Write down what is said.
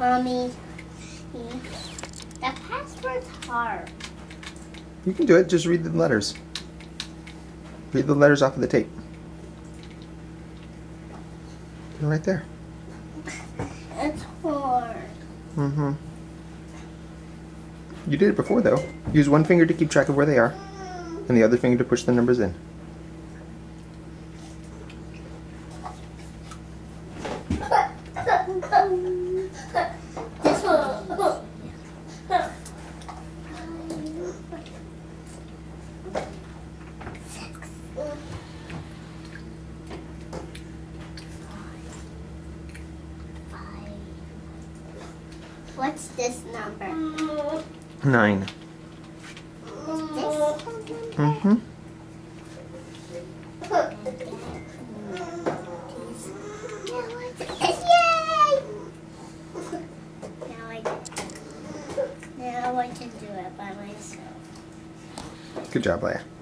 Mommy, that password's hard. You can do it. Just read the letters. Read the letters off of the tape. They're right there. It's hard. Mm-hmm. You did it before, though. Use one finger to keep track of where they are, and the other finger to push the numbers in. What's this number? 9. Mm-hmm. Now I can do it by myself. Good job, Leia.